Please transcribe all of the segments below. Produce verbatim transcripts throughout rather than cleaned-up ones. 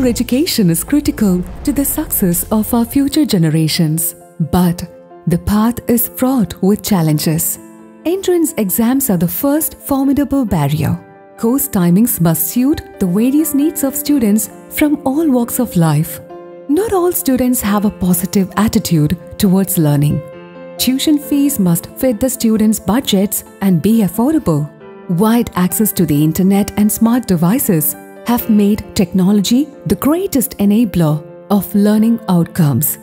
Higher education is critical to the success of our future generations, but the path is fraught with challenges. Entrance exams are the first formidable barrier. Course timings must suit the various needs of students from all walks of life. Not all students have a positive attitude towards learning. Tuition fees must fit the students' budgets and be affordable. Wide access to the internet and smart devices have made technology the greatest enabler of learning outcomes.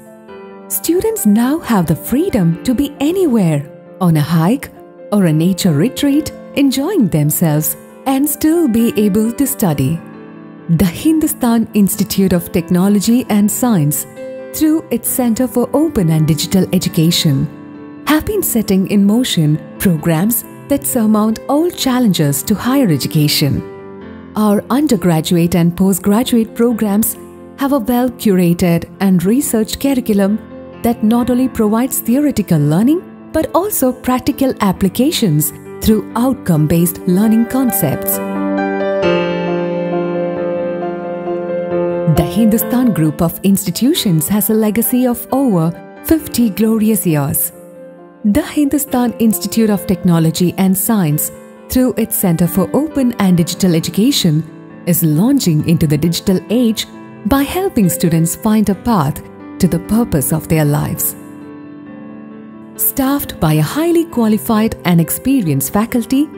Students now have the freedom to be anywhere, on a hike or a nature retreat, enjoying themselves and still be able to study. The Hindustan Institute of Technology and Science, through its Centre for Open and Digital Education, have been setting in motion programs that surmount all challenges to higher education. Our undergraduate and postgraduate programs have a well-curated and researched curriculum that not only provides theoretical learning but also practical applications through outcome-based learning concepts. The Hindustan Group of Institutions has a legacy of over fifty glorious years. The Hindustan Institute of Technology and Science, through its Centre for Open and Digital Education, is launching into the digital age by helping students find a path to the purpose of their lives. Staffed by a highly qualified and experienced faculty,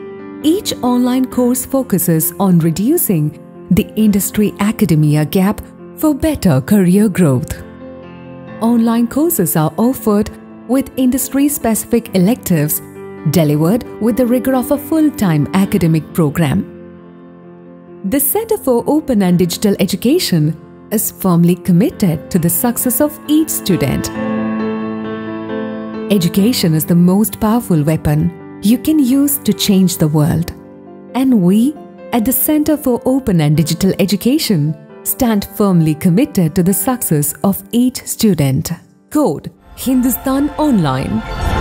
each online course focuses on reducing the industry-academia gap for better career growth. Online courses are offered with industry-specific electives delivered with the rigor of a full-time academic program. The Centre for Open and Digital Education is firmly committed to the success of each student. Education is the most powerful weapon you can use to change the world. And we, at the Centre for Open and Digital Education, stand firmly committed to the success of each student. Code Hindustan Online.